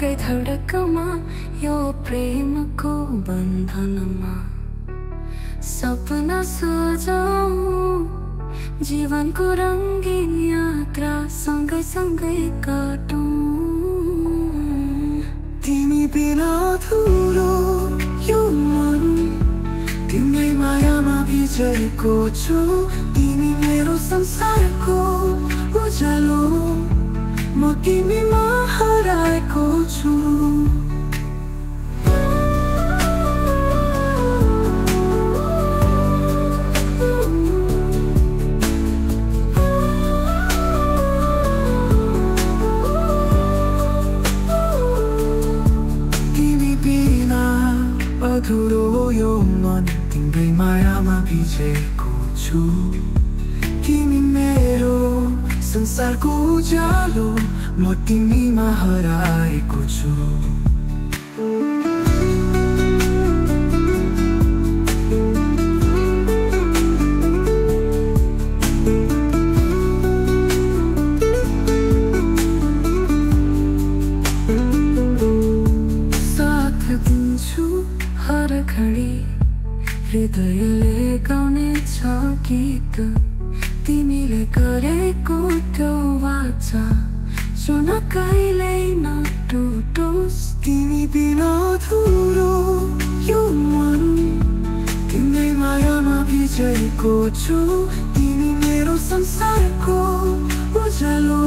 कई धड़कमा यो प्रेम को बंधनमा सपना सजाऊं जीवन को रंगीन यात्रा संग संग काटूं तिमी बिना अधूरो यो मन तिम्रै मायामा भिजेको छु तिमी मेरो संसारको उज्यालो म तिमीमा हराएको छु तिमी बिना अधुरो यो मन तिम्रै मायामा भिजेको छु तिमी मेरो संसारको उज्यालो म तिमीमा हराएको छु साथ दिन्छु हर घडी हृदयले गाउने छ गीत तिमीले गरेको त्यो वाचा सुन कहिल्यै नटुटोस् तिमी बिना अधुरो यो मन तिम्रै मायामा भिजेको छु तिमी मेरो संसारको उज्यालो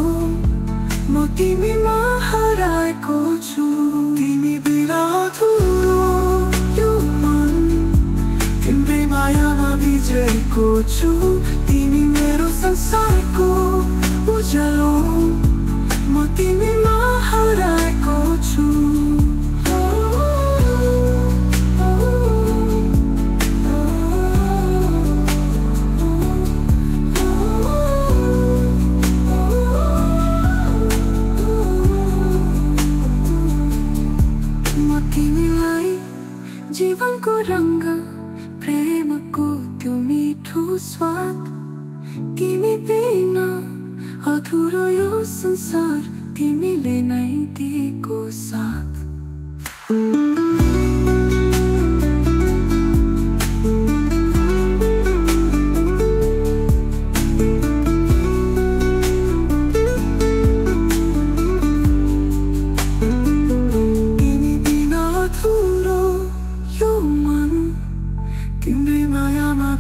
म तिमीमा हराएको छु तिमी बिना अधुरो यो मन तिम्रै मायामा भिजेको छु तिमी मेरो संसारको उज्यालो म तिमीमा हराएको छु म तिमीलाई जीवनको रङ्ग प्रेमको त्यो मिठो स्वाद तिमी बिना अधुरो यो संसार तिमीले नै दिएको साथ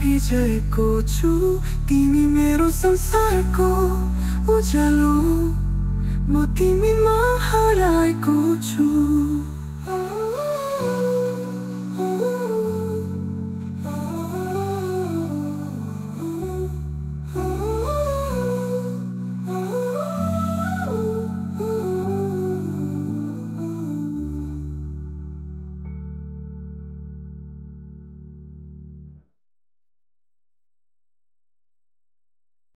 भिजेको छु तिमी मेरो संसारको उज्यालो म तिमीमा हराएको छु।